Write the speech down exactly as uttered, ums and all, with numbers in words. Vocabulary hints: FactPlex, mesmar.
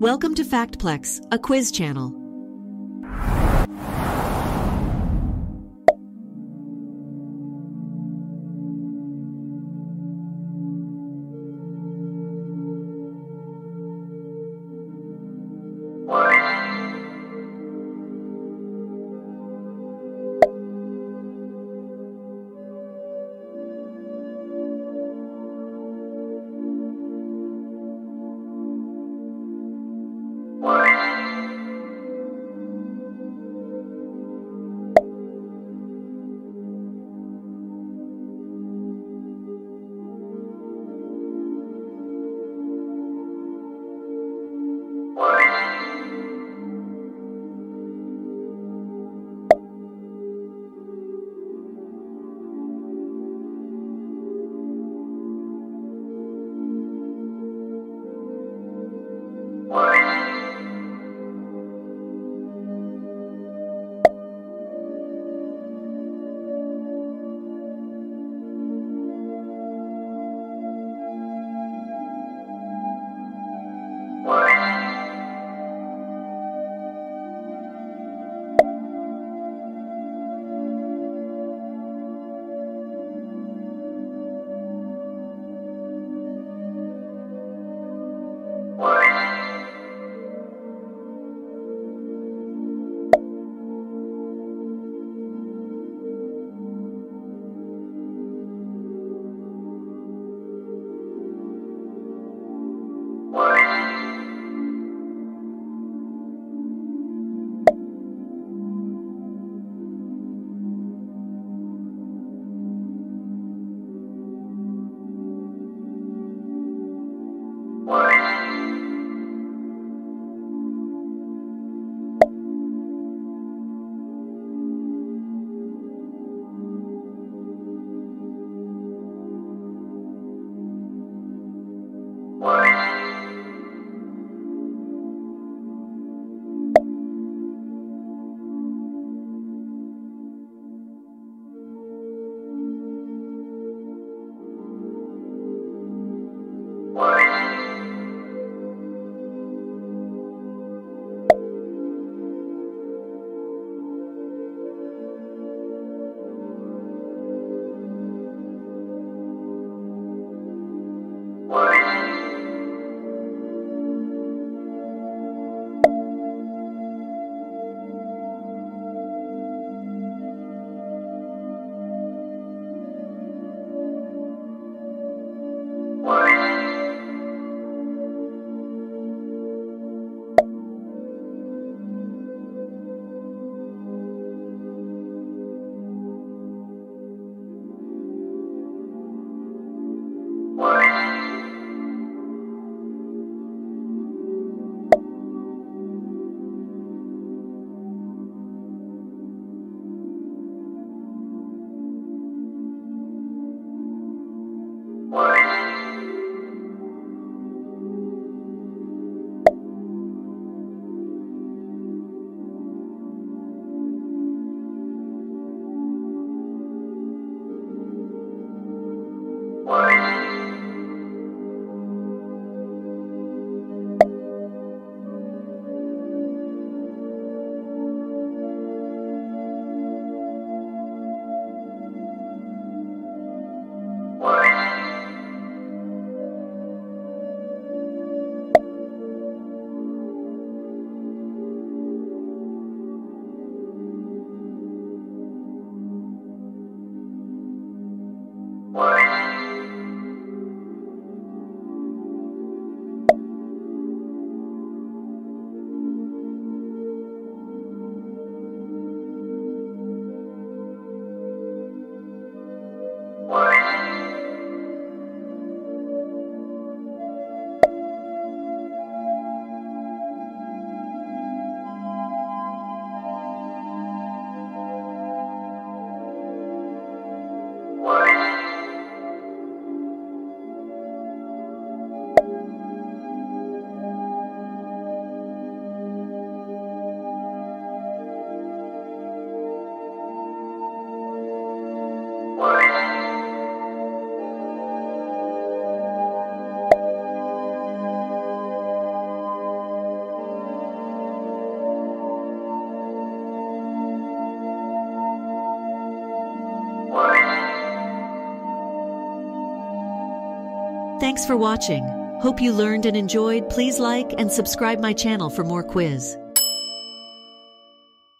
Welcome to FactPlex, a quiz channel. Thanks for watching. Hope you learned and enjoyed. Please like and subscribe my channel for more quiz.